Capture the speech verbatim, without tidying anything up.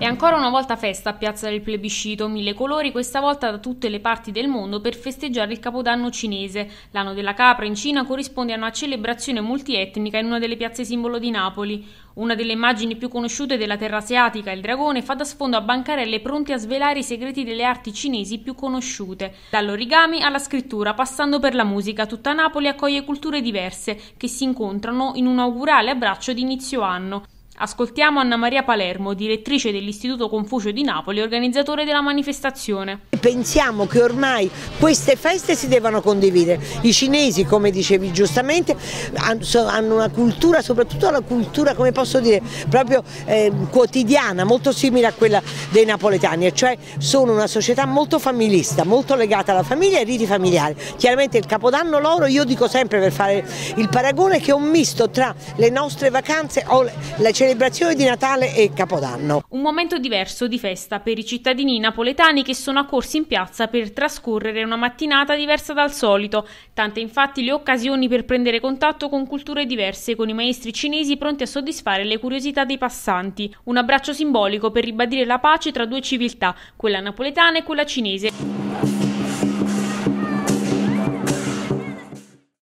E ancora una volta festa a Piazza del Plebiscito, mille colori questa volta da tutte le parti del mondo per festeggiare il Capodanno cinese. L'anno della capra in Cina corrisponde a una celebrazione multietnica in una delle piazze simbolo di Napoli. Una delle immagini più conosciute della terra asiatica, il dragone, fa da sfondo a bancarelle pronte a svelare i segreti delle arti cinesi più conosciute, dall'origami alla scrittura, passando per la musica. Tutta Napoli accoglie culture diverse che si incontrano in un augurale abbraccio di inizio anno. Ascoltiamo Anna Maria Palermo, direttrice dell'Istituto Confucio di Napoli, organizzatore della manifestazione. Pensiamo che ormai queste feste si devono condividere. I cinesi, come dicevi giustamente, hanno una cultura, soprattutto la cultura, come posso dire, proprio eh, quotidiana, molto simile a quella dei napoletani, cioè sono una società molto familista, molto legata alla famiglia e ai riti familiari. Chiaramente il Capodanno loro, io dico sempre per fare il paragone, che è un misto tra le nostre vacanze o la celebrazione Celebrazione di Natale e Capodanno. Un momento diverso di festa per i cittadini napoletani che sono accorsi in piazza per trascorrere una mattinata diversa dal solito. Tante infatti le occasioni per prendere contatto con culture diverse, con i maestri cinesi pronti a soddisfare le curiosità dei passanti. Un abbraccio simbolico per ribadire la pace tra due civiltà, quella napoletana e quella cinese.